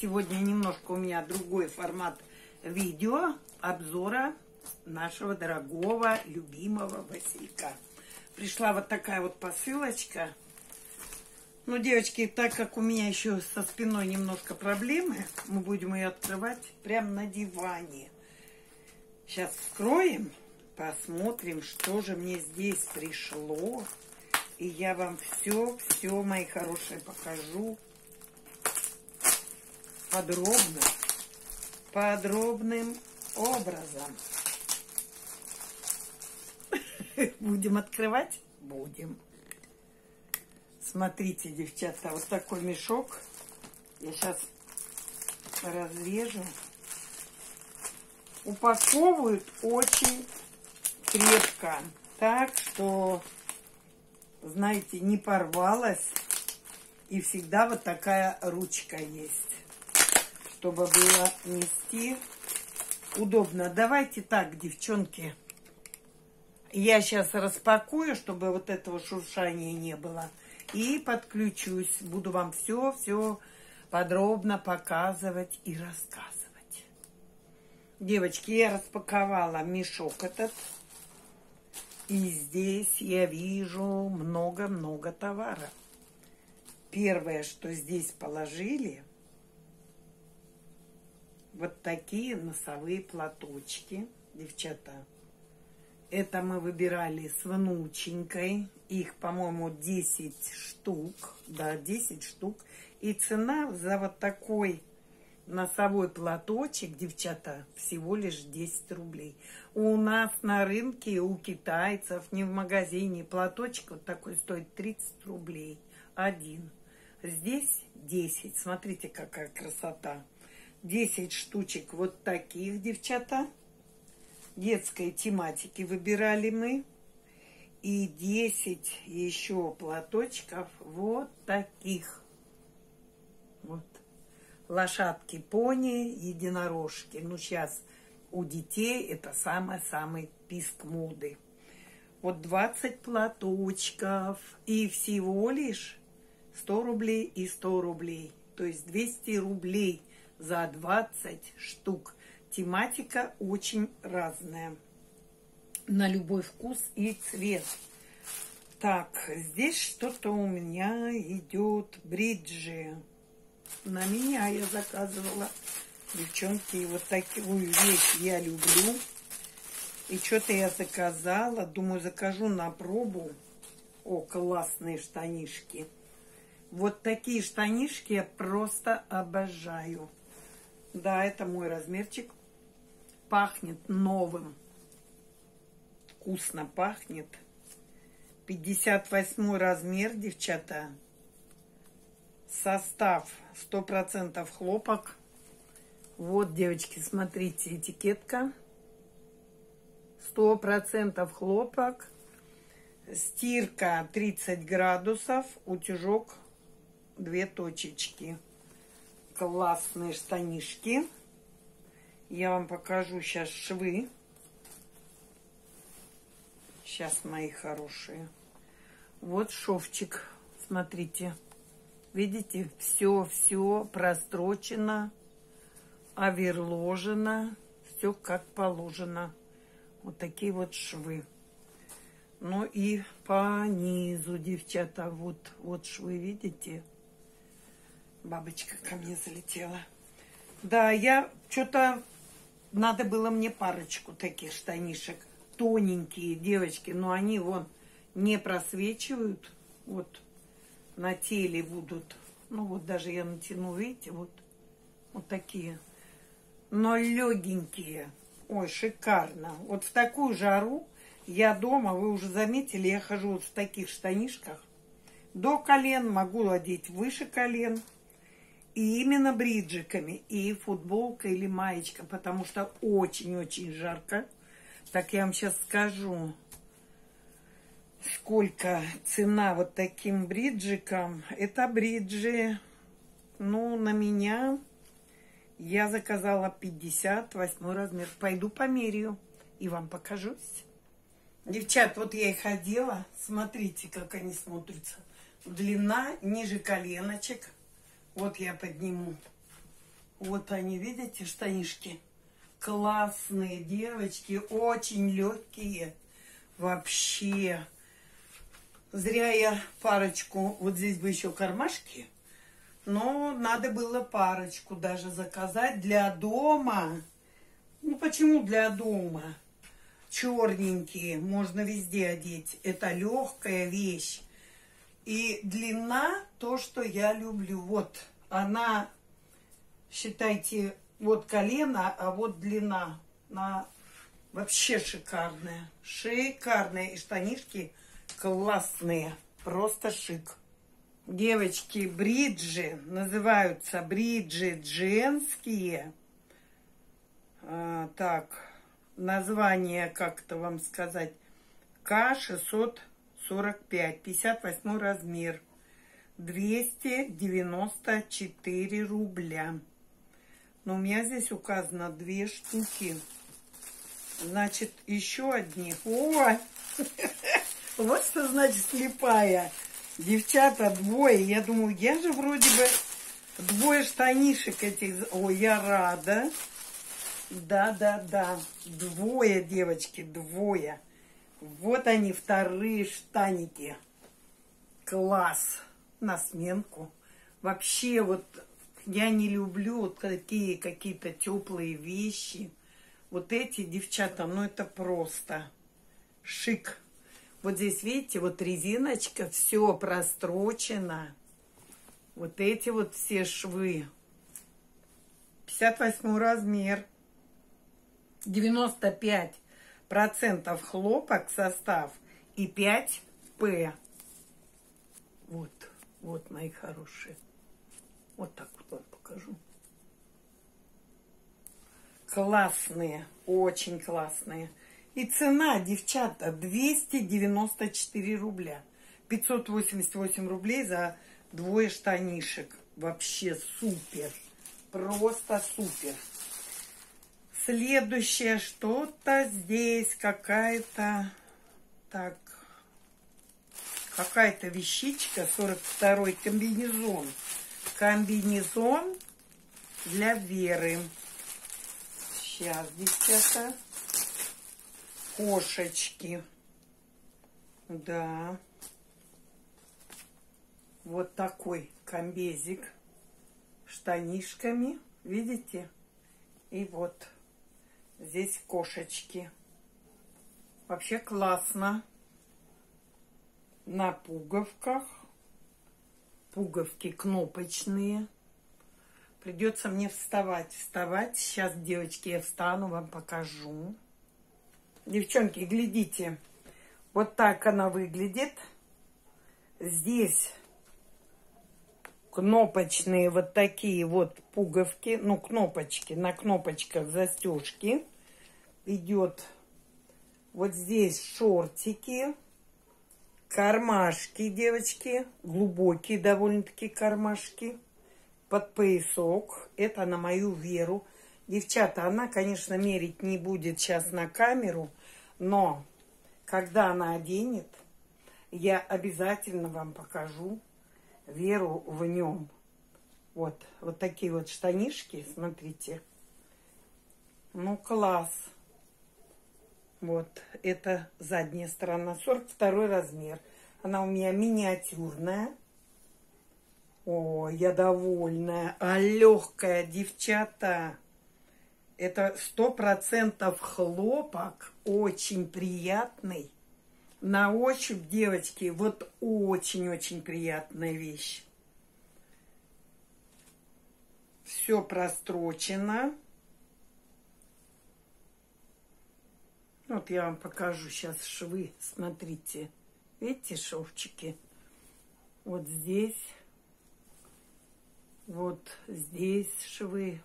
Сегодня немножко у меня другой формат видео, обзора нашего дорогого, любимого Василека. Пришла вот такая вот посылочка. Ну, девочки, так как у меня еще со спиной немножко проблемы, мы будем ее открывать прямо на диване. Сейчас вскроем, посмотрим, что же мне здесь пришло. И я вам все, мои хорошие, покажу подробно, подробным образом. Будем открывать? Будем. Смотрите, девчата, вот такой мешок. Я сейчас разрежу. Упаковывают очень крепко. Так что, знаете, не порвалась. И всегда вот такая ручка есть, чтобы было нести удобно. Давайте так, девчонки. Я сейчас распакую, чтобы вот этого шуршания не было. И подключусь. Буду вам все подробно показывать и рассказывать. Девочки, я распаковала мешок этот. И здесь я вижу много товара. Первое, что здесь положили, вот такие носовые платочки. Девчата, это мы выбирали с внученькой. Их, по-моему, 10 штук. Да, 10 штук. И цена за вот такой носовой платочек, девчата, всего лишь 10 рублей. У нас на рынке, у китайцев, не в магазине, платочек вот такой стоит 30 рублей. Один. Здесь 10. Смотрите, какая красота. 10 штучек вот таких, девчата. Детской тематики выбирали мы. И 10 еще платочков вот таких. Вот. Лошадки, пони, единорожки. Ну, сейчас у детей это самый-самый писк моды. Вот 20 платочков. И всего лишь 100 рублей и 100 рублей. То есть 200 рублей за 20 штук. Тематика очень разная. На любой вкус и цвет. Так, здесь что-то у меня идет. Бриджи. На меня я заказывала. Девчонки, вот такую вещь я люблю. И что-то я заказала. Думаю, закажу на пробу. О, классные штанишки. Вот такие штанишки я просто обожаю. Да, это мой размерчик. Пахнет новым. Вкусно пахнет. 58 размер, девчата. Состав 100% хлопок. Вот, девочки, смотрите, этикетка. 100% хлопок. Стирка 30 градусов. Утюжок 2 точечки. Классные штанишки. Я вам покажу сейчас швы. Сейчас, мои хорошие. Вот шовчик. Смотрите. Видите, все прострочено, оверложено. Все как положено. Вот такие вот швы. Ну и по низу, девчата, вот швы, видите? Бабочка ко мне залетела. Да, я что-то... Надо было мне парочку таких штанишек. Тоненькие, девочки. Но они, вон, не просвечивают. Вот, на теле будут. Ну, вот даже я натяну, видите, вот такие. Но легенькие. Ой, шикарно. Вот в такую жару я дома, вы уже заметили, я хожу вот в таких штанишках. До колен, могу одеть выше колен. И именно бриджиками, и футболка или маечка, потому что очень жарко. Так, я вам сейчас скажу, сколько цена вот таким бриджикам. Это бриджи, ну, на меня я заказала 58 размер. Пойду померяю и вам покажусь. Девчат, вот я их одела. Смотрите, как они смотрятся. Длина ниже коленочек. Вот я подниму. Вот они, видите, штанишки. Классные девочки, очень легкие. Вообще. Зря я парочку. Вот здесь бы еще кармашки. Но надо было парочку даже заказать для дома. Ну почему для дома? Черненькие. Можно везде одеть. Это легкая вещь. И длина то, что я люблю. Вот она, считайте, вот колено, а вот длина. Она вообще шикарная. Шикарная. И штанишки классные. Просто шик. Девочки, бриджи называются. Бриджи женские. Так, название, как-то вам сказать, К645, 58 размер, 294 рубля. Но у меня здесь указано 2 штуки. Значит, еще одни. О! Вот что значит слепая. Девчата, двое. Я думаю, я же вроде бы двое штанишек этих. О, я рада. Да-да-да, двое, девочки, двое. Вот они, вторые штаники. Класс, на сменку. Вообще, вот я не люблю вот такие какие-то теплые вещи. Вот эти, девчата, ну это просто шик. Вот здесь, видите, вот резиночка, все прострочено. Вот эти вот все швы. 58 размер. 95% хлопок состав и 5П. Вот, вот мои хорошие. Вот так вот вам покажу. Классные, очень классные. И цена, девчата, 294 рубля. 588 рублей за двое штанишек. Вообще супер. Просто супер. Следующее что-то здесь, какая-то, так, какая-то вещичка, 42-й комбинезон. Комбинезон для Веры. Сейчас, девчата, кошечки. Да. Вот такой комбезик штанишками, видите? И вот. Здесь кошечки. Вообще классно. На пуговках. Пуговки кнопочные. Придется мне вставать. Вставать. Сейчас, девочки, я встану, вам покажу. Девчонки, глядите. Вот так она выглядит. Здесь кнопочные вот такие вот пуговки. Ну, кнопочки. На кнопочках застежки. Идет вот здесь шортики, кармашки, девочки, глубокие довольно-таки кармашки, под поясок. Это на мою Веру. Девчата, она, конечно, мерить не будет сейчас на камеру, но когда она оденет, я обязательно вам покажу Веру в нем. Вот, вот такие вот штанишки, смотрите. Ну, класс. Вот, это задняя сторона. 42 размер. Она у меня миниатюрная. О, я довольная. А легкая, девчата. Это 100% хлопок. Очень приятный. На ощупь, девочки, вот очень-очень приятная вещь. Все прострочено. Вот я вам покажу сейчас швы. Смотрите. Видите, шовчики? Вот здесь. Вот здесь швы.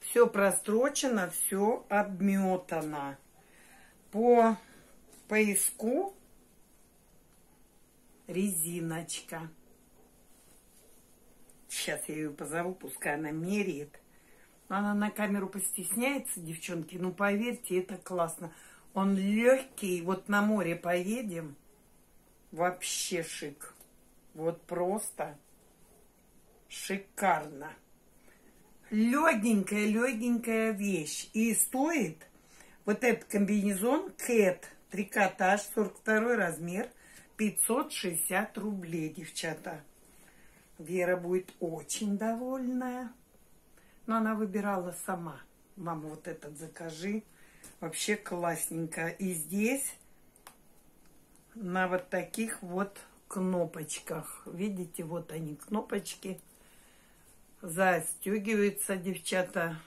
Все прострочено, все обметано. По пояску резиночка. Сейчас я ее позову, пускай она меряет. Она на камеру постесняется, девчонки. Ну, поверьте, это классно. Он легкий. Вот на море поедем. Вообще шик. Вот просто шикарно. легенькая вещь. И стоит вот этот комбинезон Кэт, трикотаж, 42 размер, 560 рублей, девчата. Вера будет очень довольная. Но она выбирала сама. Мама, вот этот закажи. Вообще классненько. И здесь на вот таких вот кнопочках. Видите, вот они, кнопочки. Застегиваются, девчата.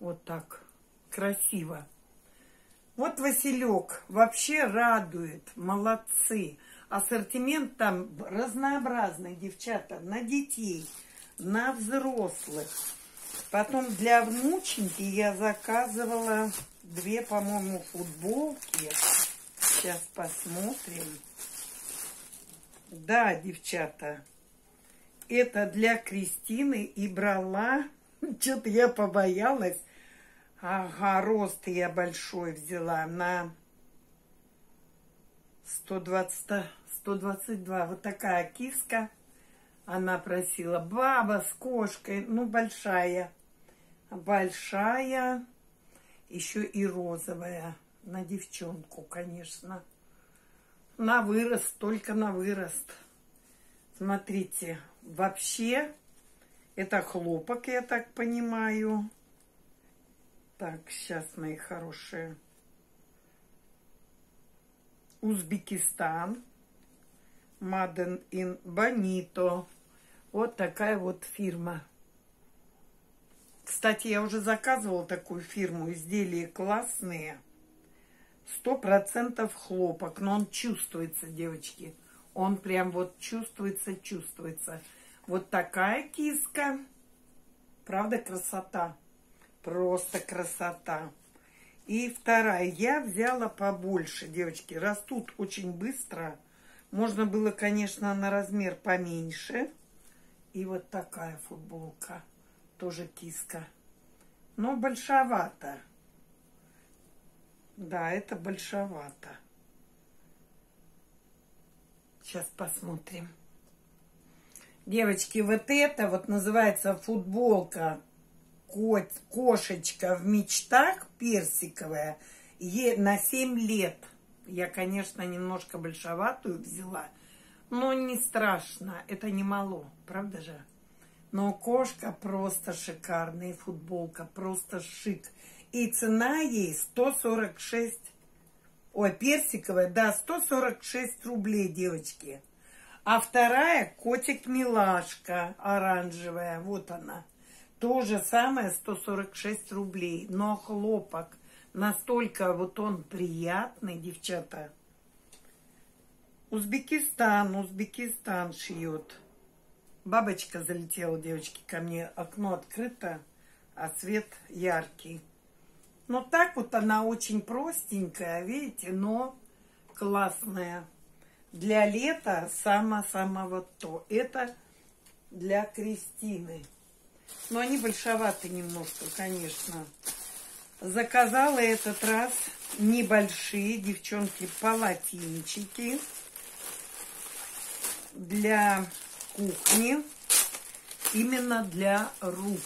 Вот так. Красиво. Вот Василек вообще радует. Молодцы. Ассортимент там разнообразный, девчата. На детей, на взрослых. Потом для внученьки я заказывала две, по-моему, футболки. Сейчас посмотрим. Да, девчата. Это для Кристины и брала. Что-то я побоялась. Ага, рост я большой взяла на 120, 122. Вот такая киска. Она просила, баба с кошкой, ну, большая. Большая, еще и розовая. На девчонку, конечно. На вырост, только на вырост. Смотрите, вообще, это хлопок, я так понимаю. Так, сейчас, мои хорошие. Узбекистан. Made in Bonito. Вот такая вот фирма. Кстати, я уже заказывала такую фирму. Изделия классные. 100% хлопок. Но он чувствуется, девочки. Он прям вот чувствуется. Вот такая киска. Правда, красота. Просто красота. И вторая. Я взяла побольше, девочки. Растут очень быстро. Можно было, конечно, на размер поменьше. И вот такая футболка. Тоже киска. Но большовато. Да, это большовато. Сейчас посмотрим. Девочки, вот это вот называется футболка «Кошечка в мечтах» персиковая. Ей на 7 лет. Я, конечно, немножко большоватую взяла, но не страшно. Это не мало, правда же? Но кошка просто шикарная, футболка просто шик. И цена ей 146, ой, персиковая, да, 146 рублей, девочки. А вторая котик-милашка оранжевая, вот она. То же самое, 146 рублей, но хлопок. Настолько вот он приятный, девчата. Узбекистан шьет. Бабочка залетела, девочки, ко мне. Окно открыто, а свет яркий. Но так вот она очень простенькая, видите, но классная. Для лета самого то. Это для Кристины. Но они большоваты немножко, конечно. Заказала этот раз небольшие, девчонки, полотенчики для кухни, именно для рук.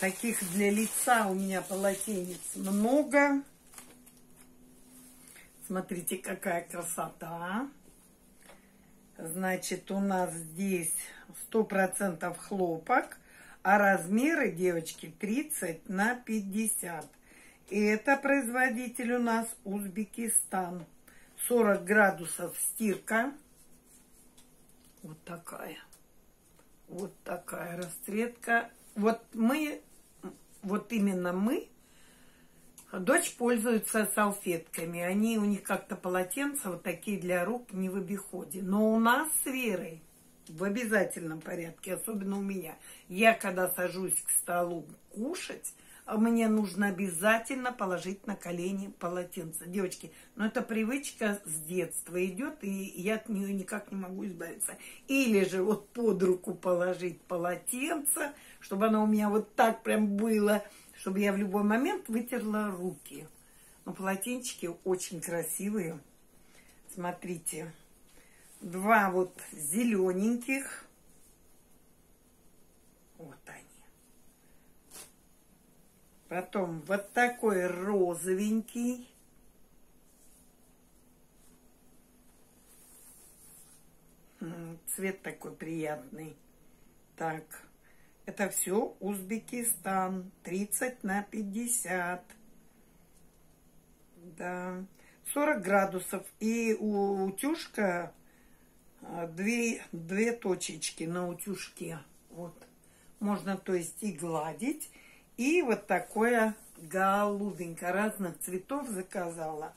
Таких для лица у меня полотенец много. Смотрите, какая красота. Значит, у нас здесь 100% хлопок. А размеры, девочки, 30 на 50. И это производитель у нас Узбекистан. 40 градусов стирка. Вот такая. Вот такая расцветка. Вот именно мы, дочь пользуется салфетками. Они у них как-то полотенца вот такие для рук не в обиходе. Но у нас с Верой в обязательном порядке, особенно у меня. Я, когда сажусь к столу кушать, мне нужно обязательно положить на колени полотенце. Девочки, ну это привычка с детства идет, и я от нее никак не могу избавиться. Или же вот под руку положить полотенце, чтобы оно у меня вот так прям было, чтобы я в любой момент вытерла руки. Но полотенчики очень красивые. Смотрите. Два вот зелененьких. Ой, Потом вот такой розовенький. Цвет такой приятный. Так, это все Узбекистан. 30 на 50. Да, 40 градусов. И у утюжка две точечки на утюжке. Вот. Можно, то есть, и гладить. И вот такое голубенькое. Разных цветов заказала.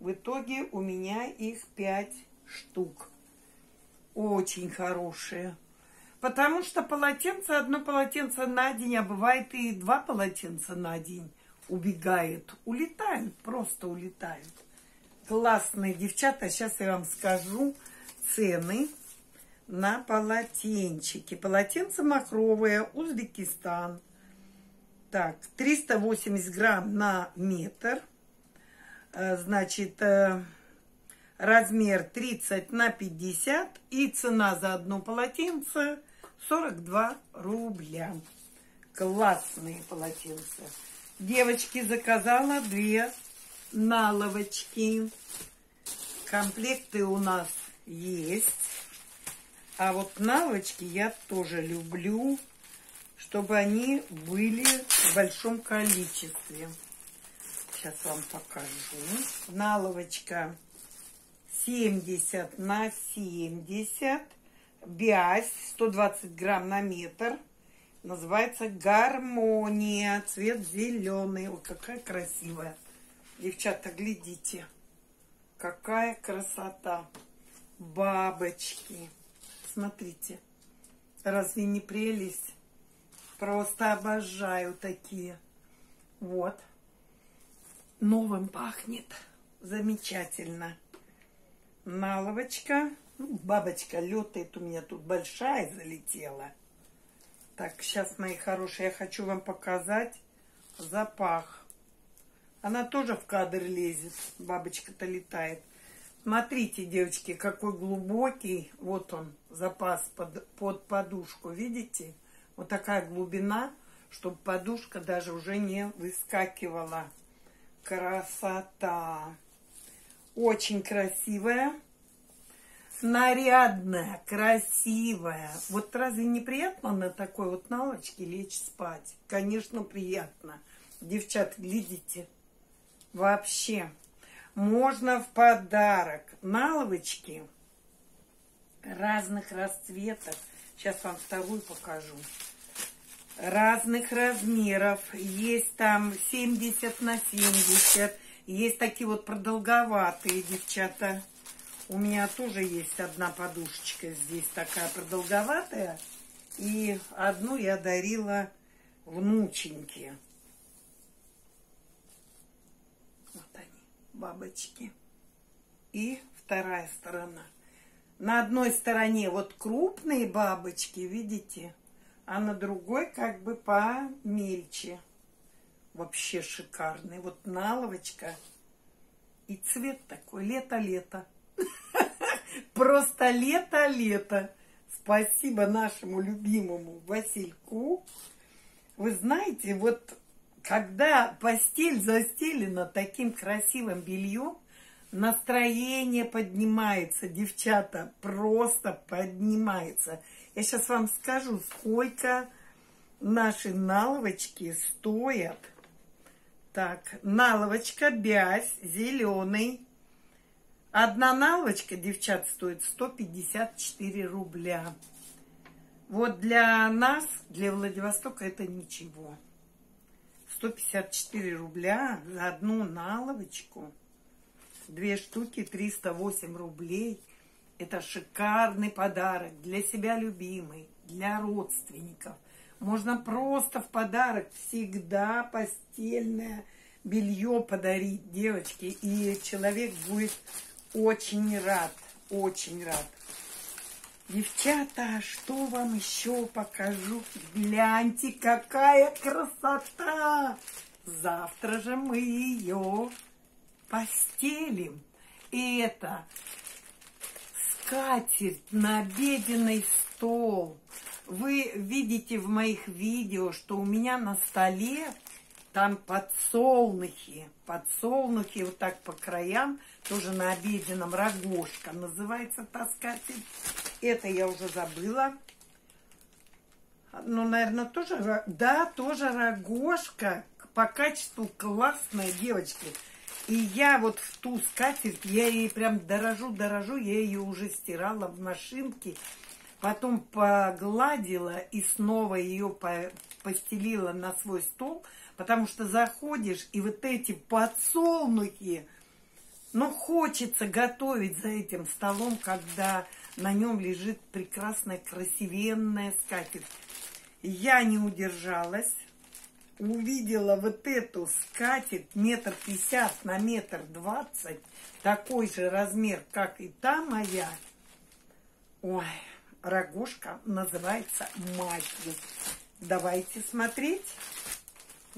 В итоге у меня их 5 штук. Очень хорошие. Потому что полотенце, одно полотенце на день, а бывает и 2 полотенца на день убегает. Улетают, просто улетают. Классные девчата. Сейчас я вам скажу цены на полотенчики. Полотенце махровое, Узбекистан. Так, 380 грамм на метр. Значит, размер 30 на 50. И цена за одно полотенце 42 рубля. Классные полотенца. Девочки, заказала 2 наловочки. Комплекты у нас есть. А вот наволочки я тоже люблю, чтобы они были в большом количестве. Сейчас вам покажу. Наволочка 70 на 70. Бязь 120 грамм на метр. Называется гармония. Цвет зеленый. Ой, какая красивая. Девчата, глядите. Какая красота. Бабочки. Смотрите, разве не прелесть? Просто обожаю такие. Вот. Новым пахнет. Замечательно. Наловочка. Ну, бабочка летает у меня тут большая, залетела. Так, сейчас, мои хорошие, я хочу вам показать запах. Она тоже в кадр лезет. Бабочка-то летает. Смотрите, девочки, какой глубокий. Вот он, запас под подушку. Видите? Вот такая глубина, чтобы подушка даже уже не выскакивала. Красота! Очень красивая. Нарядная, красивая. Вот разве не приятно на такой вот наволочке лечь спать? Конечно, приятно. Девчат, глядите. Вообще. Можно в подарок наволочки разных расцветок. Сейчас вам вторую покажу. Разных размеров. Есть там 70 на 70. Есть такие вот продолговатые, девчата. У меня тоже есть одна подушечка здесь такая продолговатая. И одну я дарила внученьке. Бабочки. И вторая сторона. На одной стороне вот крупные бабочки, видите? А на другой как бы помельче. Вообще шикарный. Вот наловочка. И цвет такой. Лето-лето. Просто лето-лето. Спасибо нашему любимому Васильку. Вы знаете, вот... Когда постель застелена таким красивым бельем, настроение поднимается, девчата, просто поднимается. Я сейчас вам скажу, сколько наши наловочки стоят. Так, наловочка бязь, зеленый. Одна наловочка, девчат, стоит 154 рубля. Вот для нас, для Владивостока, это ничего. 154 рубля за одну наловочку. 2 штуки 308 рублей. Это шикарный подарок для себя любимый, для родственников. Можно просто в подарок всегда постельное белье подарить, девочки. И человек будет очень рад, очень рад. Девчата, что вам еще покажу? Гляньте, какая красота! Завтра же мы ее постелим. И это скатерть на обеденный стол. Вы видите в моих видео, что у меня на столе Там подсолнухи, подсолнухи вот так по краям, тоже на обеденном, рогожка называется таскатель. Это я уже забыла. Ну, наверное, тоже, да, тоже рогожка. По качеству классная, девочки. И я вот в ту скатерть, я ей прям дорожу, я ее уже стирала в машинке. Потом погладила и снова ее постелила на свой стол. Потому что заходишь, и вот эти подсолнухи, ну, хочется готовить за этим столом, когда на нем лежит прекрасная, красивенная скатерть. Я не удержалась, увидела вот эту скатерть 1,50 на 1,20 м, такой же размер, как и та моя. Ой, рогожка называется маки. Давайте смотреть.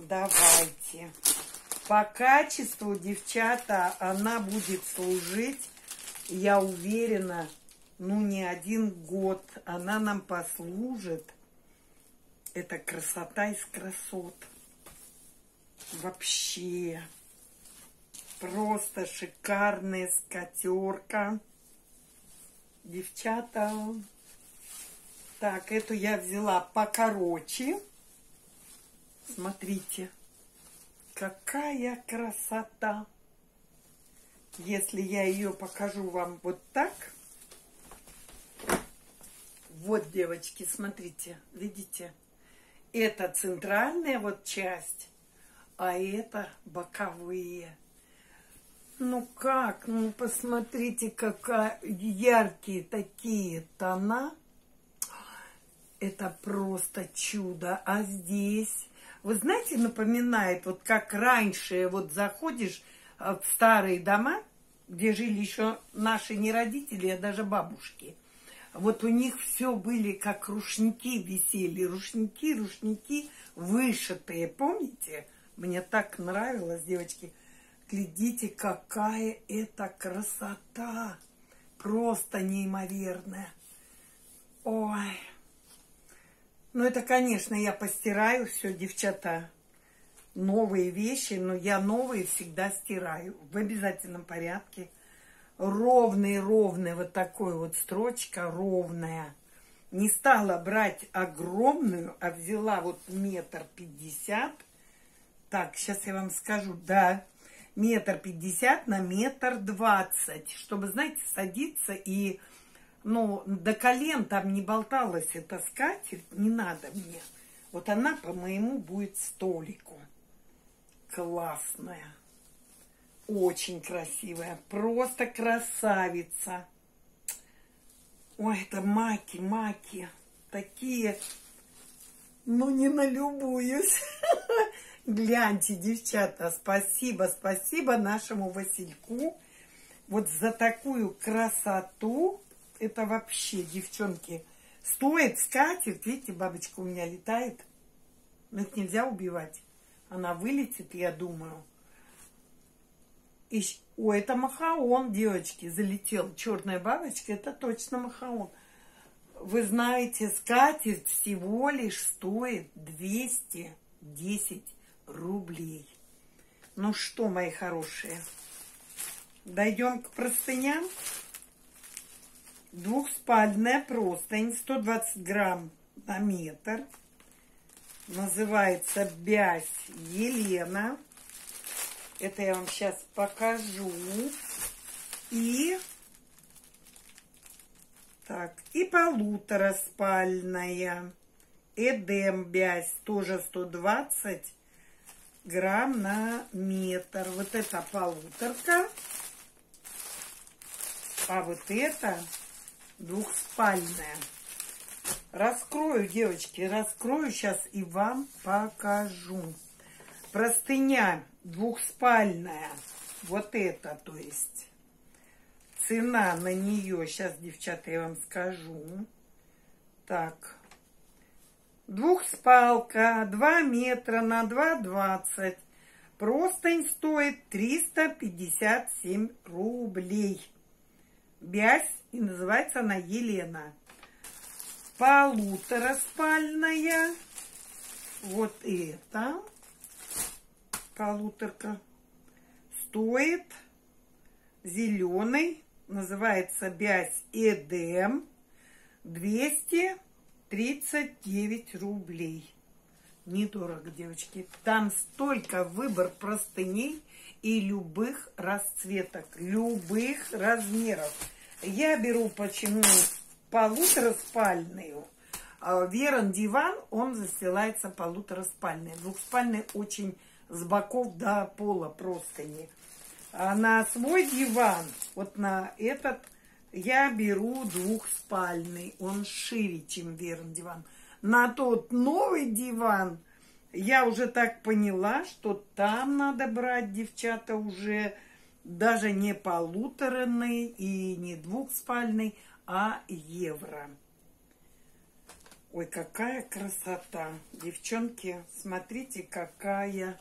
Давайте. По качеству, девчата, она будет служить, я уверена, ну не один год. Она нам послужит. Это красота из красот. Вообще. Просто шикарная скатерка. Девчата. Так, эту я взяла покороче. Смотрите, какая красота! Если я ее покажу вам вот так, вот, девочки, смотрите, видите? Это центральная вот часть, а это боковые. Ну как, ну посмотрите, какие яркие такие тона. Это просто чудо. А здесь... Вы знаете, напоминает, вот как раньше, вот заходишь в старые дома, где жили еще наши не родители, а даже бабушки. Вот у них все были как рушники висели, рушники вышитые, помните? Мне так нравилось, девочки. Глядите, какая это красота, просто неимоверная. Ой. Ну, это, конечно, я постираю все, девчата, новые вещи, но я новые всегда стираю в обязательном порядке. Ровный-ровный, вот такой вот строчка ровная. Не стала брать огромную, а взяла вот 1,50 м. Так, сейчас я вам скажу, да, 1,50 на 1,20 м, чтобы, знаете, садиться и... Ну, до колен там не болталась эта скатерть, не надо мне. Вот она по моему будет столику. Классная. Очень красивая. Просто красавица. Ой, это маки. Такие, ну, не налюбуюсь. Гляньте, девчата, спасибо нашему Васильку. Вот за такую красоту... Это вообще, девчонки, стоит скатерть. Видите, бабочка у меня летает. Но их нельзя убивать. Она вылетит, я думаю. И... О, это махаон, девочки, залетел. Черная бабочка, это точно махаон. Вы знаете, скатерть всего лишь стоит 210 рублей. Ну что, мои хорошие, дойдем к простыням. Двухспальная простынь, 120 грамм на 1 м. Называется «Бясь Елена». Это я вам сейчас покажу. И так, и 1,5-спальная «Эдем Бясь», тоже 120 грамм на 1 м. Вот это 1,5-ка. А вот это... Двухспальная. Раскрою, девочки, раскрою сейчас и вам покажу. Простыня двухспальная. Вот это, то есть. Цена на нее, сейчас, девчата, я вам скажу. Так. Двухспалка, 2 м на 2,20 м. Простынь стоит 357 рублей. Бязь, и называется она Елена. 1,5-спальная. Вот это. полуторка стоит. Зеленый, называется Бязь Эдем, 239 рублей. Недорого, девочки. Там столько выбор простыней и любых расцветок, любых размеров. Я беру почему полутораспальную. Верен диван, он застилается полутораспальной. Двухспальный очень с боков до пола простыни. А на свой диван, вот на этот, я беру двухспальный. Он шире, чем верен диван. На тот новый диван я уже так поняла, что там надо брать, девчата, уже даже не полуторный и не двухспальный, а евро. Ой, какая красота! Девчонки, смотрите, какая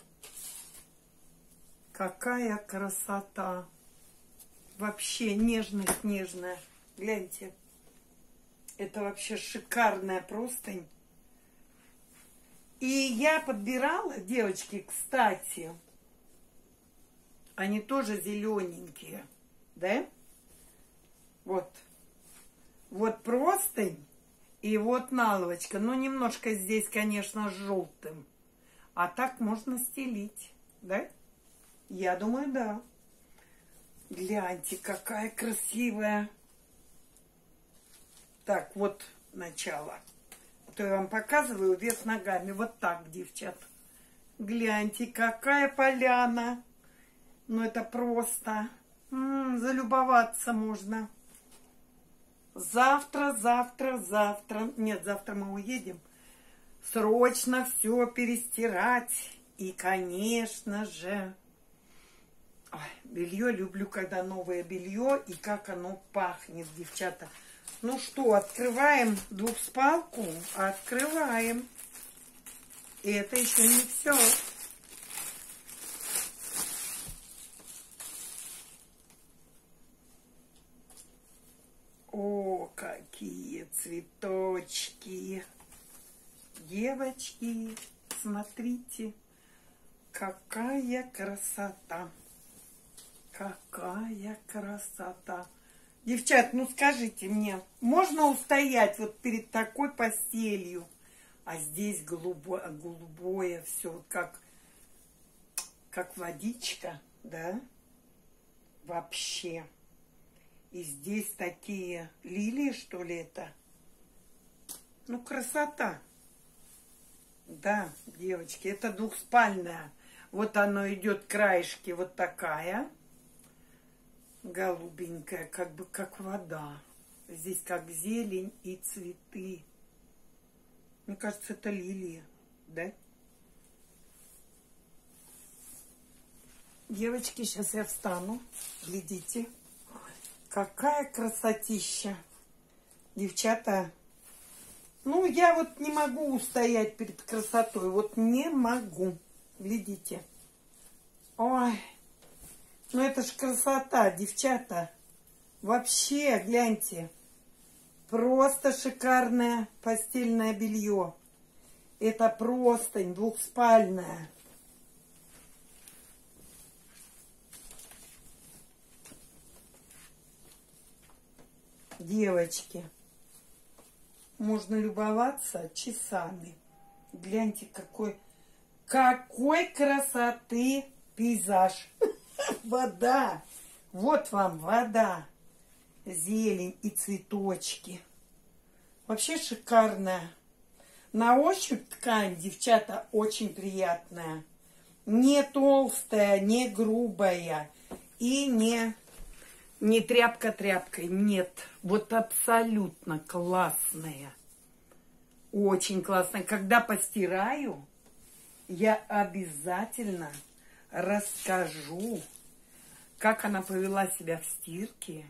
красота! Вообще нежность-нежная. Гляньте. Это вообще шикарная простынь. И я подбирала, девочки, кстати, они тоже зелененькие, да? Вот. Вот простынь и вот наловочка. Ну, немножко здесь, конечно, с желтым. А так можно стелить, да? Я думаю, да. Гляньте, какая красивая. Так, вот начало. А то я вам показываю вес ногами. Вот так, девчат. Гляньте, какая поляна. Ну, это просто. Залюбоваться можно. Завтра. Нет, завтра мы уедем. Срочно все перестирать. И, конечно же, ой, белье люблю, когда новое белье. И как оно пахнет, девчата. Ну что, открываем двухспалку. Открываем. И это еще не все. О, какие цветочки. Девочки, смотрите, какая красота. Какая красота. Девчат, ну скажите мне, можно устоять вот перед такой постелью? А здесь голубое, голубое все, как водичка, да? Вообще. И здесь такие лилии, что ли, это? Ну, красота. Да, девочки, это двухспальная. Вот оно идет краешки вот такая. Голубенькая, как бы как вода. Здесь как зелень и цветы. Мне кажется, это лилия, да? Девочки, сейчас я встану. Глядите. Какая красотища. Девчата, ну я вот не могу устоять перед красотой. Вот не могу. Глядите. Ой. Ну, это ж красота, девчата. Вообще, гляньте. Просто шикарное постельное белье. Это простынь двухспальная. Девочки, можно любоваться часами. Гляньте, какой красоты пейзаж. Вода. Вот вам вода. Зелень и цветочки. Вообще шикарная. На ощупь ткань, девчата, очень приятная. Не толстая, не грубая. И не тряпка тряпкой. Нет. Вот абсолютно классная. Очень классная. Когда постираю, я обязательно расскажу, как она повела себя в стирке.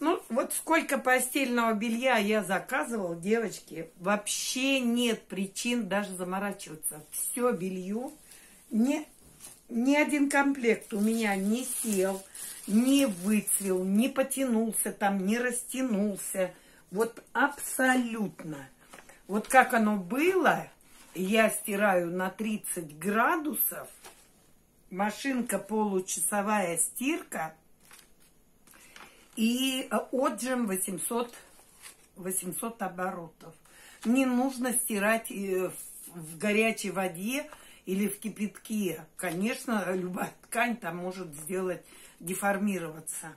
Ну, вот сколько постельного белья я заказывала, девочки, вообще нет причин даже заморачиваться. Все белье, ни один комплект у меня не сел, не выцвел, не потянулся там, не растянулся. Вот абсолютно. Вот как оно было, я стираю на 30 градусов, машинка получасовая стирка и отжим 800 оборотов. Не нужно стирать в горячей воде или в кипятке. Конечно, любая ткань там может сделать, деформироваться.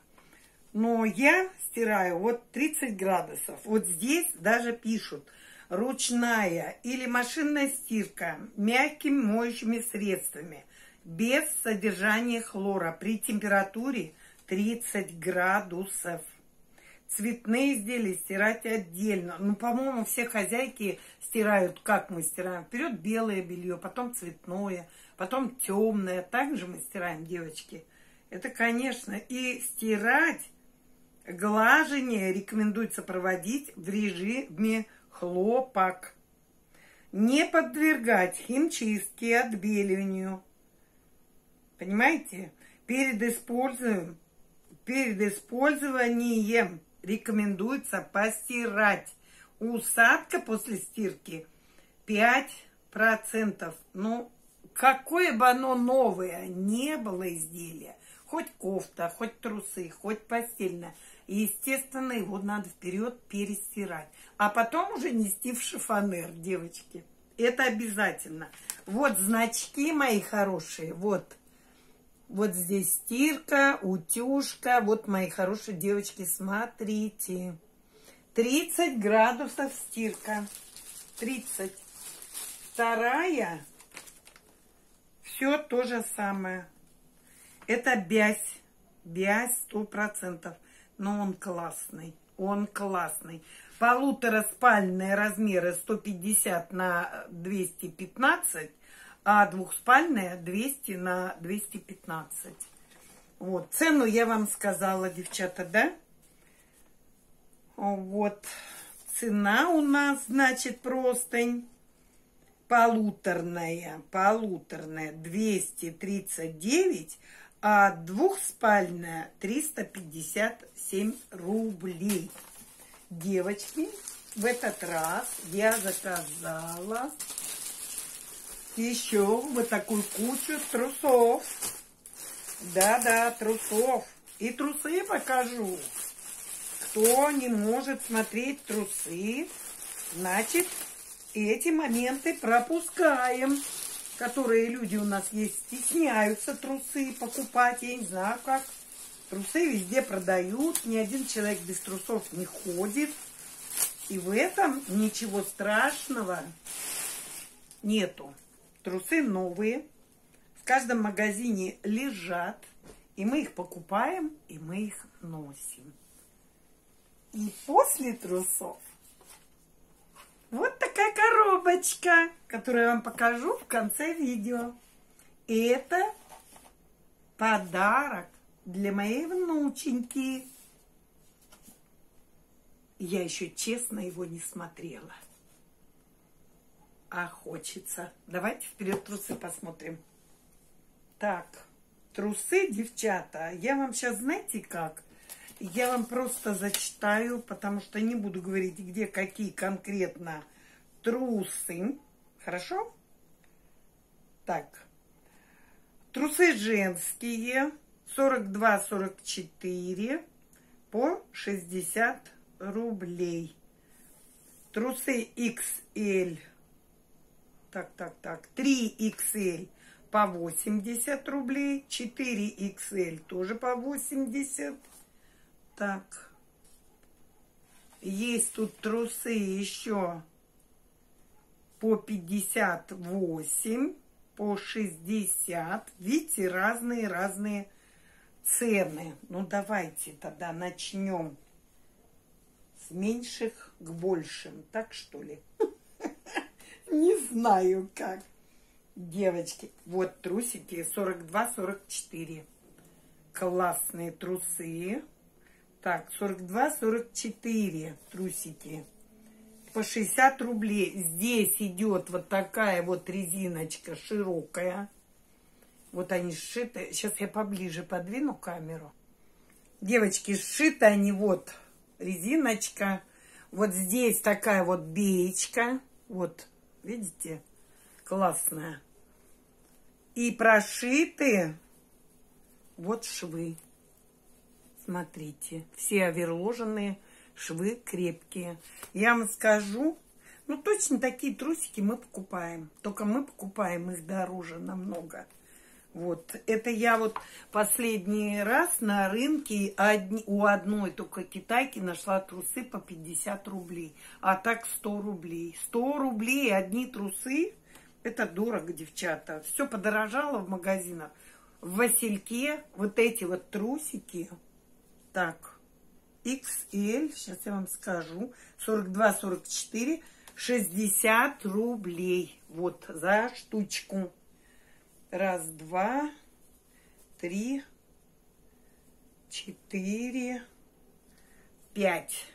Но я стираю вот 30 градусов. Вот здесь даже пишут: ручная или машинная стирка мягкими моющими средствами без содержания хлора при температуре 30 градусов. Цветные изделия стирать отдельно. Ну, по-моему, все хозяйки стирают, как мы стираем. Вперед белое белье, потом цветное, потом темное. Так же мы стираем, девочки. Это, конечно. И стирать глажение рекомендуется проводить в режиме хлопок. Не подвергать химчистке, отбеливанию. Понимаете? Перед использованием рекомендуется постирать. Усадка после стирки 5%. Ну, какое бы оно новое не было изделие, хоть кофта, хоть трусы, хоть постельное, естественно, его надо вперед перестирать. А потом уже нести в шифонер, девочки. Это обязательно. Вот значки мои хорошие. Вот. Вот здесь стирка, утюжка. Вот, мои хорошие девочки, смотрите. 30 градусов стирка. 30. Вторая. Все то же самое. Это бязь. Бязь 100%. Но он классный. Он классный. Полутораспальные размеры 150 на 215. А двухспальная 200 на 215. Вот. Цену я вам сказала, девчата, да? Вот. Цена у нас, значит, простынь полуторная. Полуторная 239, а двухспальная 357 рублей. Девочки, в этот раз я заказала еще вот такую кучу трусов. Да-да, трусов. И трусы покажу. Кто не может смотреть трусы, значит, эти моменты пропускаем. Которые люди у нас есть, стесняются трусы покупать. Я не знаю как. Трусы везде продают. Ни один человек без трусов не ходит. И в этом ничего страшного нету. Трусы новые, в каждом магазине лежат, и мы их покупаем, и мы их носим. И после трусов вот такая коробочка, которую я вам покажу в конце видео. И это подарок для моей внученьки. Я еще, честно, его не смотрела. А хочется. Давайте вперед трусы посмотрим. Так, трусы, девчата, я вам сейчас, знаете как? Я вам просто зачитаю, потому что не буду говорить, где какие конкретно трусы. Хорошо? Так, трусы женские 42-44 по 60 рублей. Трусы XL. Так. 3XL по 80 рублей. 4XL тоже по 80. Так. Есть тут трусы еще по 58, по 60. Видите, разные цены. Ну, давайте тогда начнем с меньших к большим. Так, что ли? Не знаю как. Девочки, вот трусики 42-44. Классные трусы. Так, 42-44 трусики. По 60 рублей. Здесь идет вот такая вот резиночка широкая. Вот они сшиты. Сейчас я поближе подвину камеру. Девочки, сшиты они вот. Резиночка. Вот здесь такая вот беечка. Вот. Видите? Классная. и прошиты вот швы. Смотрите, все оверложенные, швы крепкие. Я вам скажу, ну точно такие трусики мы покупаем. Только мы покупаем их дороже намного. Вот, это я вот последний раз на рынке у одной только китайки нашла трусы по 50 рублей, а так 100 рублей. 100 рублей одни трусы, это дорого, девчата. Все подорожало в магазинах. В Васильке вот эти вот трусики, так, XL, сейчас я вам скажу, 42-44, 60 рублей, вот, за штучку. Раз, два, три, четыре, пять.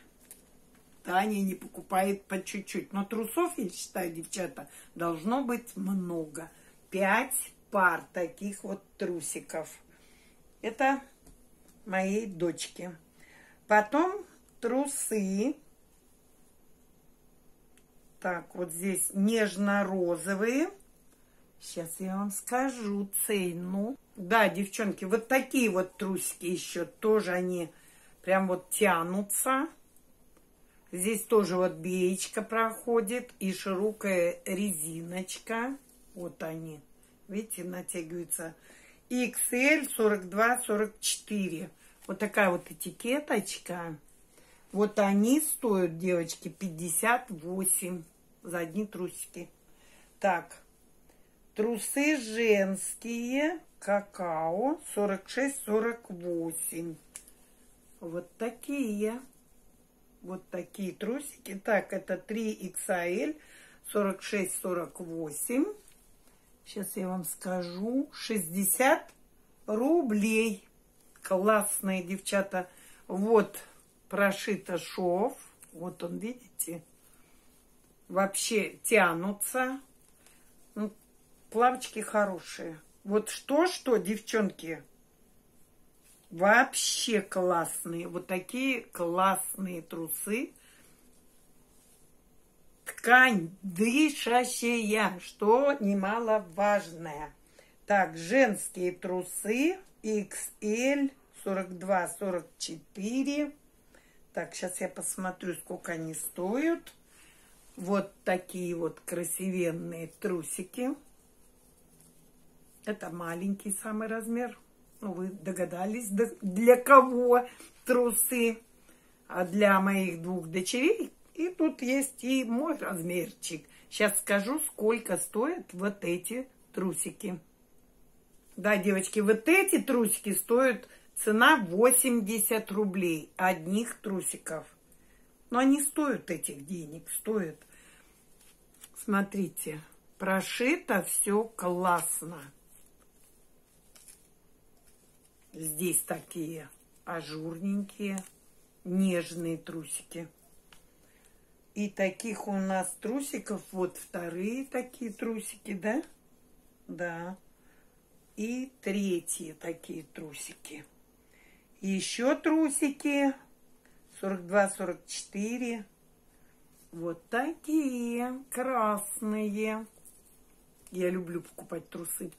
Таня не покупает по чуть-чуть. Но трусов, я считаю, девчата, должно быть много. 5 пар таких вот трусиков. Это моей дочке. Потом трусы. Так, вот здесь нежно-розовые. Сейчас я вам скажу цену. Да, девчонки, вот такие вот трусики еще. Тоже они прям вот тянутся. Здесь тоже вот беечка проходит и широкая резиночка. Вот они. Видите, натягиваются. XL 42-44. Вот такая вот этикеточка. Вот они стоят, девочки, 58 за одни трусики. Так. Трусы женские, какао, 46-48. Вот такие трусики. Так, это 3XL, 46-48. Сейчас я вам скажу, 60 рублей. Классные, девчата. Вот прошито шов. Вот он, видите? Вообще тянутся. Плавочки хорошие. Вот что-что, девчонки, вообще классные. Вот такие классные трусы. Ткань дышащая, что немаловажное. Так, женские трусы XL 42-44. Так, сейчас я посмотрю, сколько они стоят. Вот такие вот красивенные трусики. Это маленький самый размер. Ну, вы догадались, для кого трусы. А для моих двух дочерей. И тут есть и мой размерчик. Сейчас скажу, сколько стоят вот эти трусики. Да, девочки, вот эти трусики стоят, цена 80 рублей одних трусиков. Но они стоят этих денег, стоят. Смотрите, прошито все классно. Здесь такие ажурненькие, нежные трусики. И таких у нас трусиков, вот вторые такие трусики, да? Да. И третьи такие трусики. Еще трусики 42-44. Вот такие красные. Я люблю покупать трусы.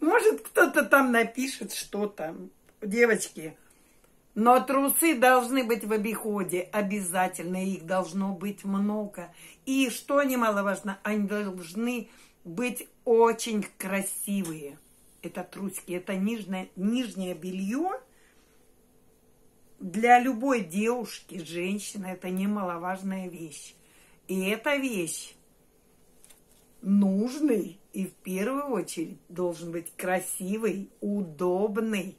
Может, кто-то там напишет что-то. Девочки, но трусы должны быть в обиходе. Обязательно их должно быть много. И что немаловажно, они должны быть очень красивые. Это трусики, это нижнее белье. Для любой девушки, женщины, это немаловажная вещь. И эта вещь нужный и в первую очередь должен быть красивый, удобный,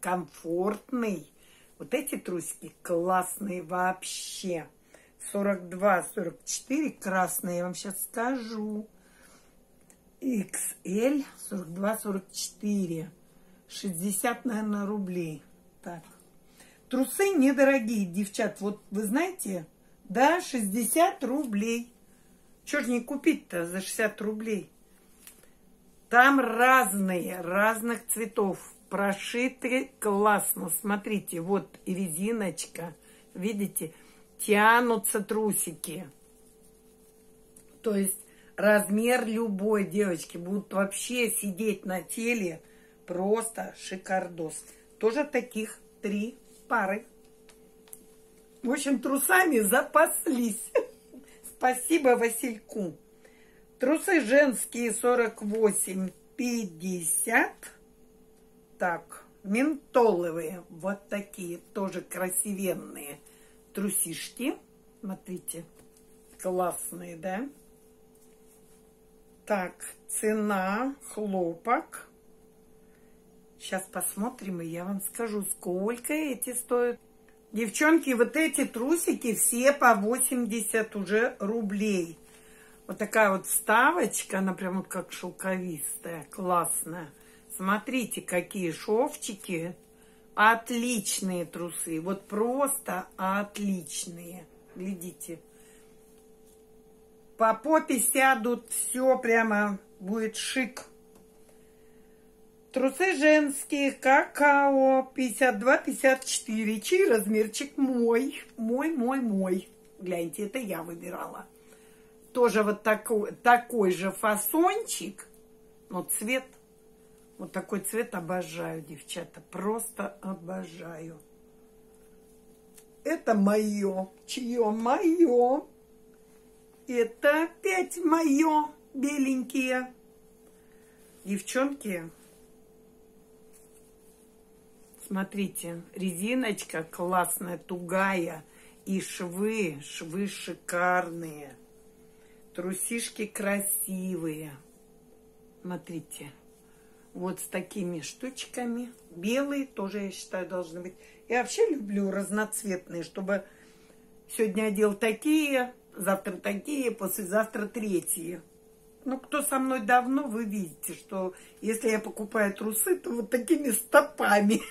комфортный. Вот эти трусики классные вообще. 42-44 красные, я вам сейчас скажу. XL 42-44. 60, наверное, рублей. Так. Трусы недорогие, девчат. Вот вы знаете, да, 60 рублей. Чего ж не купить-то за 60 рублей? Там разные, разных цветов. Прошиты классно. Смотрите, вот резиночка. Видите? Тянутся трусики. То есть Размер любой девочки. Будут вообще сидеть на теле. Просто шикардос. Тоже таких 3 пары. В общем, трусами запаслись. Спасибо Васильку. Трусы женские 48,50. Так, ментоловые. Вот такие тоже красивенные трусишки. Смотрите, классные, да? Так, цена хлопок. Сейчас посмотрим, и я вам скажу, сколько эти стоят. Девчонки, вот эти трусики все по 80 уже рублей. Вот такая вот вставочка, она прям вот как шелковистая, классная. Смотрите, какие шовчики. Отличные трусы, вот просто отличные. Глядите. По попе сядут, все прямо будет шик. Трусы женские, какао, 52-54, чей размерчик мой, мой. Гляньте, это я выбирала. Тоже вот такой же фасончик, но цвет, вот такой цвет обожаю, девчата, просто обожаю. Это мое, чье мое, это опять мое, беленькие. Девчонки, смотрите, резиночка классная, тугая. И швы шикарные. Трусишки красивые. Смотрите, вот с такими штучками. Белые тоже, я считаю, должны быть. Я вообще люблю разноцветные, чтобы сегодня одел такие, завтра такие, послезавтра третьи. Ну, кто со мной давно, вы видите, что если я покупаю трусы, то вот такими стопами.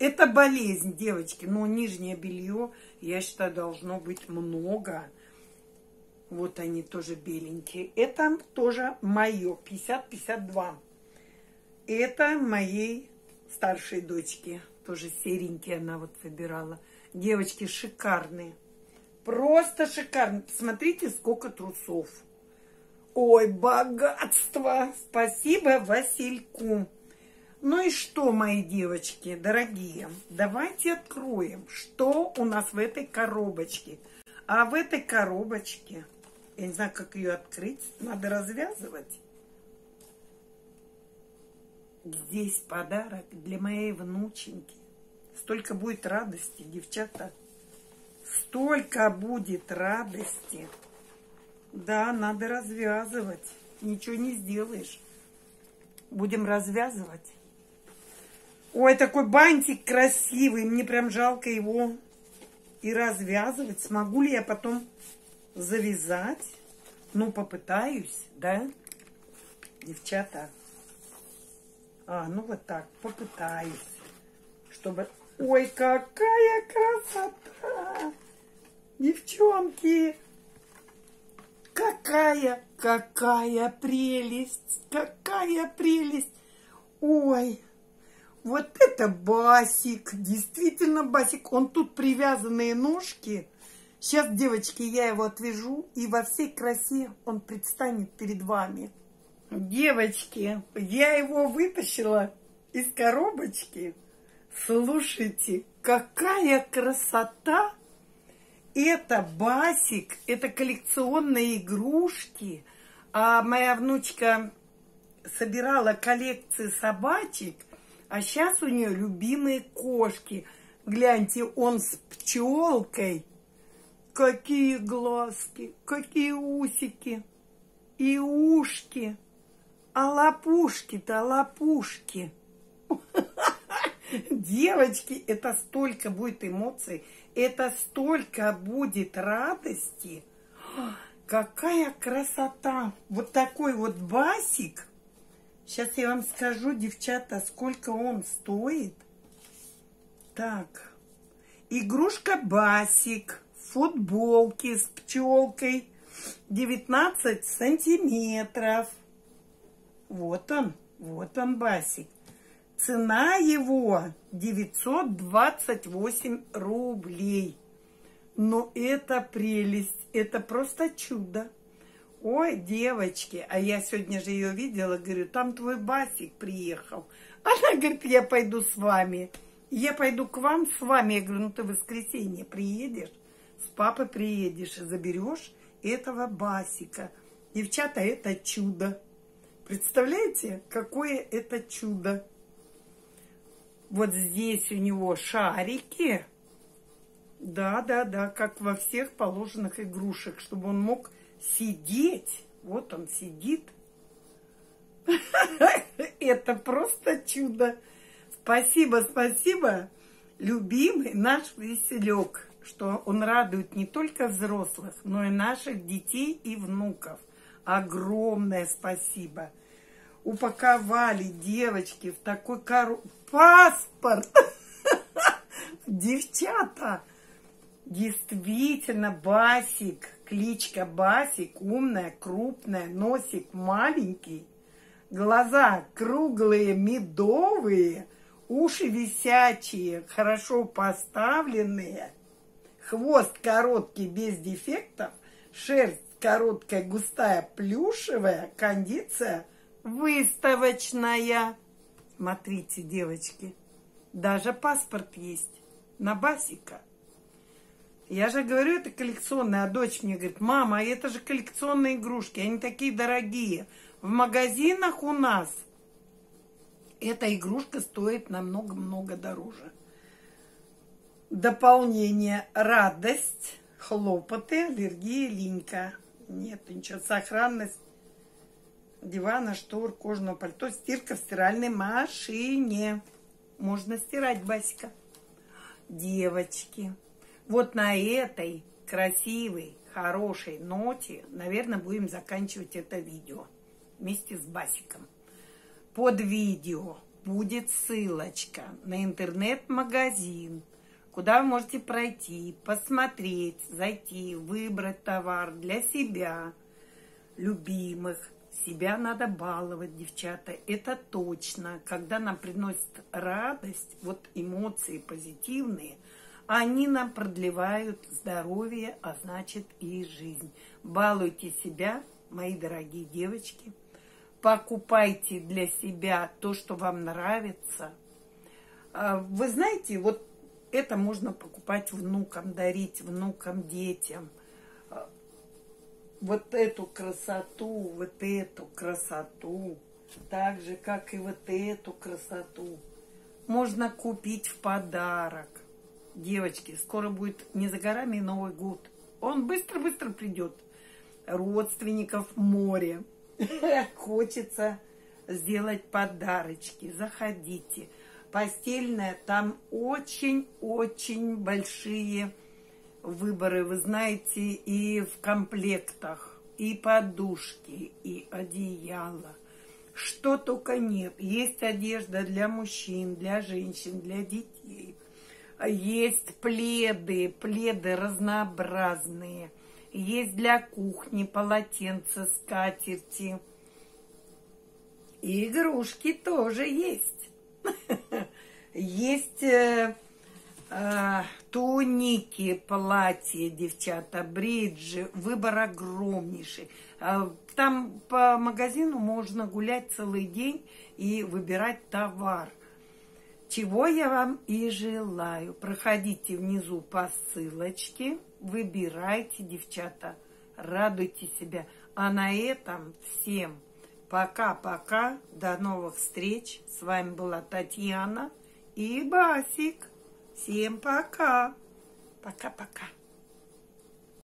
Это болезнь, девочки. Но нижнее белье, я считаю, должно быть много. Вот они тоже беленькие. Это тоже мое. 50-52. Это моей старшей дочки. Тоже серенькие она вот выбирала. Девочки шикарные. Просто шикарные. Посмотрите, сколько трусов. Ой, богатство! Спасибо Васильку. Ну и что, мои девочки, дорогие, давайте откроем, что у нас в этой коробочке. А в этой коробочке, я не знаю, как ее открыть, надо развязывать. Здесь подарок для моей внученьки. Столько будет радости, девчата. Столько будет радости. Да, надо развязывать. Ничего не сделаешь. Будем развязывать. Ой, такой бантик красивый. Мне прям жалко его и развязывать. Смогу ли я потом завязать? Ну, попытаюсь, да? Девчата. А, ну вот так. Попытаюсь. Чтобы... Ой, какая красота! Девчонки! Какая прелесть, какая прелесть. Ой, вот это Басик, действительно Басик. Он тут привязанные ножки. Сейчас, девочки, я его отвяжу, и во всей красе он предстанет перед вами. Девочки, я его вытащила из коробочки. Слушайте, какая красота. Это Басик, это коллекционные игрушки. А моя внучка собирала коллекции собачек, а сейчас у нее любимые кошки. Гляньте, он с пчелкой. Какие глазки, какие усики и ушки. А лопушки-то, лопушки. Девочки, это столько будет эмоций, это столько будет радости. Какая красота! Вот такой вот Басик. Сейчас я вам скажу, девчата, сколько он стоит. Так, игрушка Басик, футболки с пчелкой, 19 сантиметров. Вот он Басик. Цена его 928 рублей. Но это прелесть, это просто чудо. Ой, девочки, а я сегодня же ее видела, говорю, там твой Басик приехал. Она говорит, я пойду с вами. Я пойду к вам с вами. Я говорю, ну ты в воскресенье приедешь, с папой приедешь и заберешь этого Басика. Девчата, это чудо. Представляете, какое это чудо? Вот здесь у него шарики. Да, как во всех положенных игрушек, чтобы он мог сидеть. Вот он сидит. Это просто чудо. Спасибо, любимый наш Василек, что он радует не только взрослых, но и наших детей и внуков. Огромное спасибо. Упаковали девочки в такой паспорт. Девчата, действительно, Басик, кличка Басик, умная, крупная, носик маленький, глаза круглые, медовые, уши висячие, хорошо поставленные, хвост короткий, без дефектов, шерсть короткая, густая, плюшевая, кондиция выставочная. Смотрите, девочки, даже паспорт есть на Басика. Я же говорю, это коллекционные, а дочь мне говорит, мама, это же коллекционные игрушки, они такие дорогие. В магазинах у нас эта игрушка стоит намного-много дороже. Дополнение, радость, хлопоты, аллергия, линька. Нет, ничего, сохранность дивана, штор, кожаного пальто, стирка в стиральной машине. Можно стирать Басика. Девочки. Вот на этой красивой, хорошей ноте, наверное, будем заканчивать это видео вместе с Басиком. Под видео будет ссылочка на интернет-магазин, куда вы можете пройти, посмотреть, зайти, выбрать товар для себя, любимых. Себя надо баловать, девчата, это точно. Когда нам приносит радость, вот эмоции позитивные, они нам продлевают здоровье, а значит и жизнь. Балуйте себя, мои дорогие девочки. Покупайте для себя то, что вам нравится. Вы знаете, вот это можно покупать внукам, дарить внукам, детям. Вот эту красоту, так же, как и вот эту красоту, можно купить в подарок. Девочки, скоро будет не за горами Новый год. Он быстро-быстро придет. Родственников море. Хочется сделать подарочки. Заходите. Постельная, там очень-очень большие выборы. Вы знаете, и в комплектах, и подушки, и одеяло. Что только нет. Есть одежда для мужчин, для женщин, для детей. Есть пледы разнообразные. Есть для кухни полотенца, скатерти. И игрушки тоже есть. Есть туники, платья, девчата, бриджи. Выбор огромнейший. Там по магазину можно гулять целый день и выбирать товар. Чего я вам и желаю. Проходите внизу по ссылочке, выбирайте, девчата, радуйте себя. А на этом всем пока-пока, до новых встреч. С вами была Татьяна и Басик. Всем пока. Пока-пока.